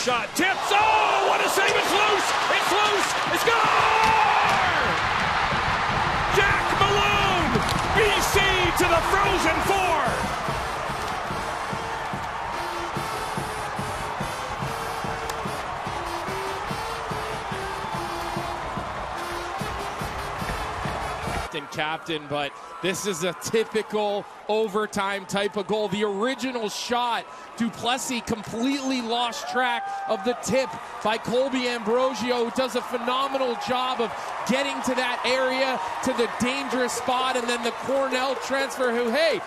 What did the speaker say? Shot tips. Oh, what a save. It's loose. It's loose. It's gone! Jack Malone, BC to the Frozen Four. Captain, but this is a typical overtime type of goal. The original shot, Duplessis completely lost track of the tip by Colby Ambrosio, who does a phenomenal job of getting to that area, to the dangerous spot, and then the Cornell transfer who, hey,